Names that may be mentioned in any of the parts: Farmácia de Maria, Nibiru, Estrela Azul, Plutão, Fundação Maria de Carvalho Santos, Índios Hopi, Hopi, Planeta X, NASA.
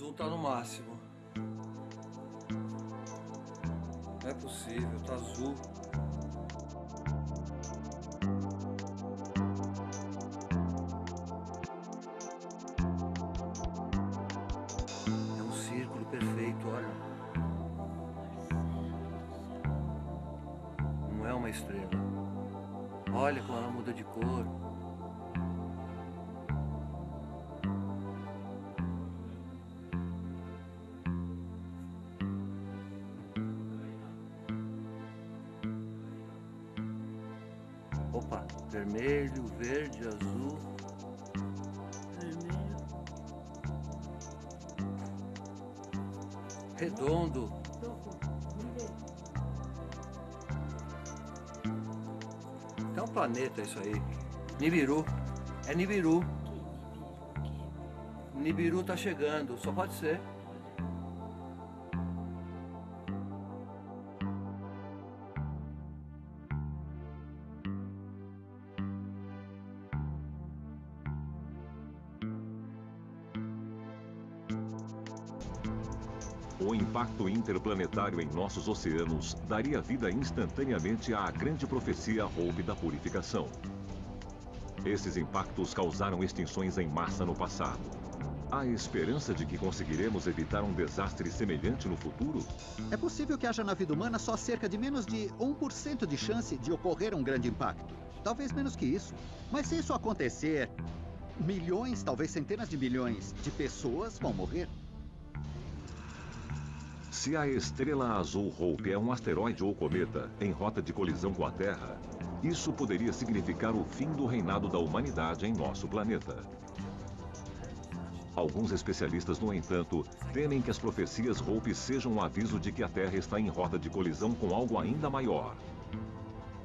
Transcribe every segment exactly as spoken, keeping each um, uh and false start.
azul tá no máximo. Não é possível, tá azul. É um círculo perfeito, olha. Não é uma estrela. Olha como ela muda de cor. Opa, vermelho, verde, azul. Vermelho. Redondo. É um planeta isso aí. Nibiru. É Nibiru. Nibiru tá chegando, só pode ser. O impacto interplanetário em nossos oceanos daria vida instantaneamente à grande profecia Hopi da purificação. Esses impactos causaram extinções em massa no passado. Há esperança de que conseguiremos evitar um desastre semelhante no futuro? É possível que haja na vida humana só cerca de menos de um por cento de chance de ocorrer um grande impacto. Talvez menos que isso. Mas se isso acontecer, milhões, talvez centenas de milhões de pessoas vão morrer. Se a Estrela Azul Hopi é um asteroide ou cometa em rota de colisão com a Terra, isso poderia significar o fim do reinado da humanidade em nosso planeta. Alguns especialistas, no entanto, temem que as profecias Hopi sejam um aviso de que a Terra está em rota de colisão com algo ainda maior,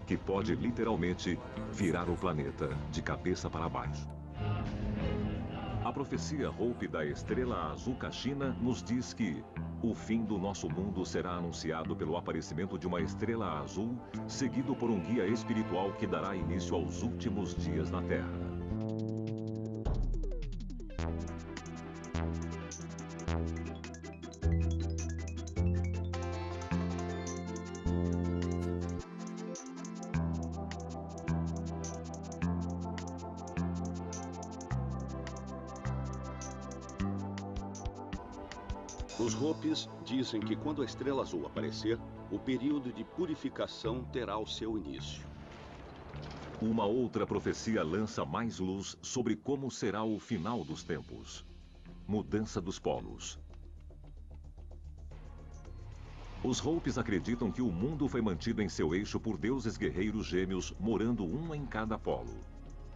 que pode literalmente virar o planeta de cabeça para baixo. A profecia Hopi da Estrela Azul Caxina nos diz que o fim do nosso mundo será anunciado pelo aparecimento de uma estrela azul, seguido por um guia espiritual que dará início aos últimos dias na Terra. Os Hopis dizem que quando a estrela azul aparecer, o período de purificação terá o seu início. Uma outra profecia lança mais luz sobre como será o final dos tempos. Mudança dos polos. Os Hopis acreditam que o mundo foi mantido em seu eixo por deuses guerreiros gêmeos, morando um em cada polo.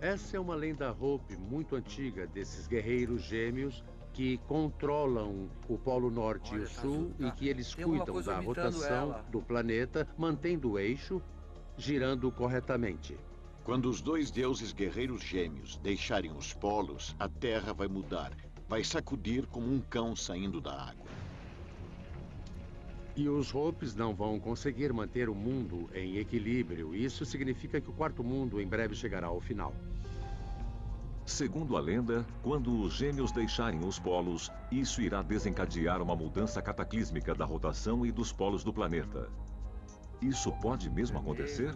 Essa é uma lenda Hopi muito antiga desses guerreiros gêmeos, que controlam o Polo Norte Olha, e o Sul tá. e que eles Tem cuidam da rotação ela. do planeta, mantendo o eixo girando corretamente. Quando os dois deuses guerreiros gêmeos deixarem os polos, a Terra vai mudar, vai sacudir como um cão saindo da água. E os Hopis não vão conseguir manter o mundo em equilíbrio. Isso significa que o quarto mundo em breve chegará ao final. Segundo a lenda, quando os gêmeos deixarem os polos, isso irá desencadear uma mudança cataclísmica da rotação e dos polos do planeta. Isso pode mesmo acontecer?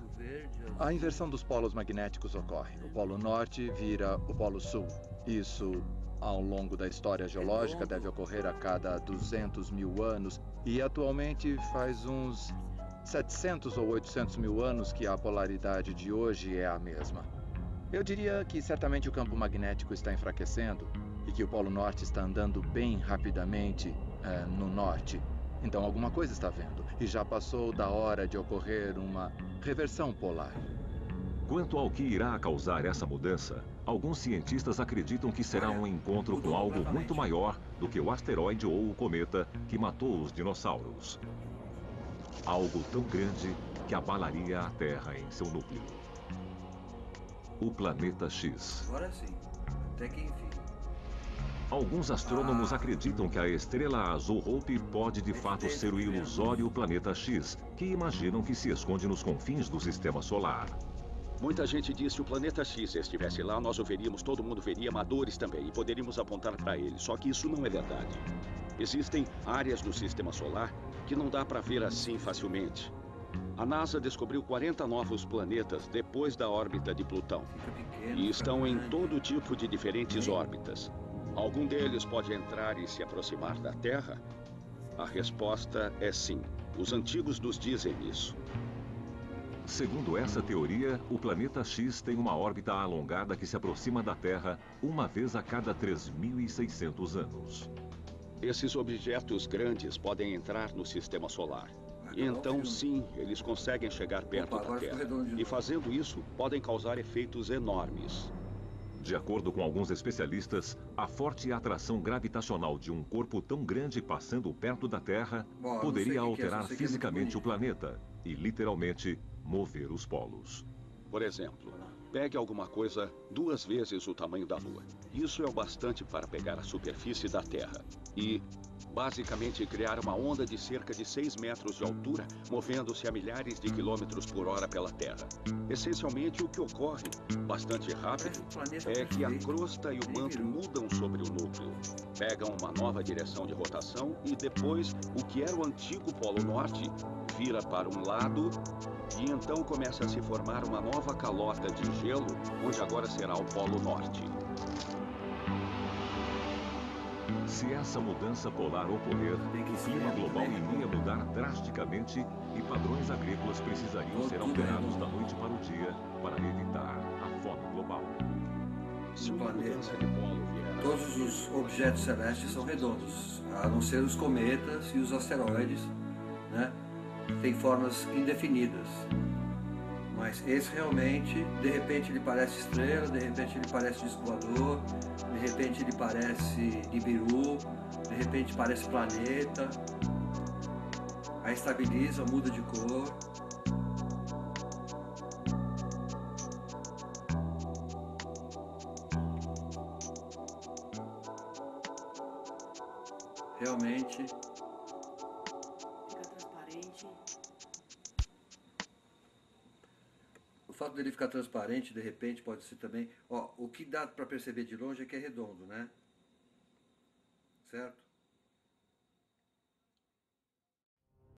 A inversão dos polos magnéticos ocorre. O polo norte vira o polo sul. Isso, ao longo da história geológica, deve ocorrer a cada duzentos mil anos e atualmente faz uns setecentos ou oitocentos mil anos que a polaridade de hoje é a mesma. Eu diria que certamente o campo magnético está enfraquecendo e que o Polo Norte está andando bem rapidamente é, no norte. Então alguma coisa está havendo e já passou da hora de ocorrer uma reversão polar. Quanto ao que irá causar essa mudança, alguns cientistas acreditam que será um encontro com algo muito maior do que o asteroide ou o cometa que matou os dinossauros. Algo tão grande que abalaria a Terra em seu núcleo. O Planeta X. Agora sim, até que enfim. Alguns astrônomos ah. acreditam que a estrela azul Hopi pode de fato ser o ilusório Planeta X, que imaginam que se esconde nos confins do sistema solar. Muita gente diz que se o planeta X estivesse lá, nós o veríamos, todo mundo veria, amadores também, e poderíamos apontar para ele. Só que isso não é verdade. Existem áreas do sistema solar que não dá para ver assim facilmente. A NASA descobriu quarenta novos planetas depois da órbita de Plutão. E estão em todo tipo de diferentes órbitas. Algum deles pode entrar e se aproximar da Terra? A resposta é sim. Os antigos nos dizem isso. Segundo essa teoria, o planeta X tem uma órbita alongada que se aproxima da Terra uma vez a cada três mil e seiscentos anos. Esses objetos grandes podem entrar no sistema solar. Então, sim, eles conseguem chegar perto da Terra. E fazendo isso, podem causar efeitos enormes. De acordo com alguns especialistas, a forte atração gravitacional de um corpo tão grande passando perto da Terra poderia alterar fisicamente o planeta e, literalmente, mover os polos. Por exemplo, pegue alguma coisa duas vezes o tamanho da Lua. Isso é o bastante para pegar a superfície da Terra e, basicamente, criar uma onda de cerca de seis metros de altura, movendo-se a milhares de quilômetros por hora pela Terra. Essencialmente, o que ocorre, bastante rápido, é que a crosta e o manto mudam sobre o núcleo, pegam uma nova direção de rotação e depois, o que era o antigo Polo Norte, vira para um lado e então começa a se formar uma nova calota de gelo, onde agora será o Polo Norte. Se essa mudança polar ocorrer, o clima global iria mudar drasticamente e padrões agrícolas precisariam ser alterados da noite para o dia para evitar a fome global. Se uma mudança de polo vier... Todos os objetos celestes são redondos, a não ser os cometas e os asteroides, né? Tem formas indefinidas. Mas esse realmente, de repente ele parece estrela, de repente ele parece disco voador, de repente ele parece Nibiru, de repente parece planeta, aí estabiliza, muda de cor. Realmente... O fato dele ficar transparente, de repente, pode ser também... Ó, o que dá para perceber de longe é que é redondo, né? Certo?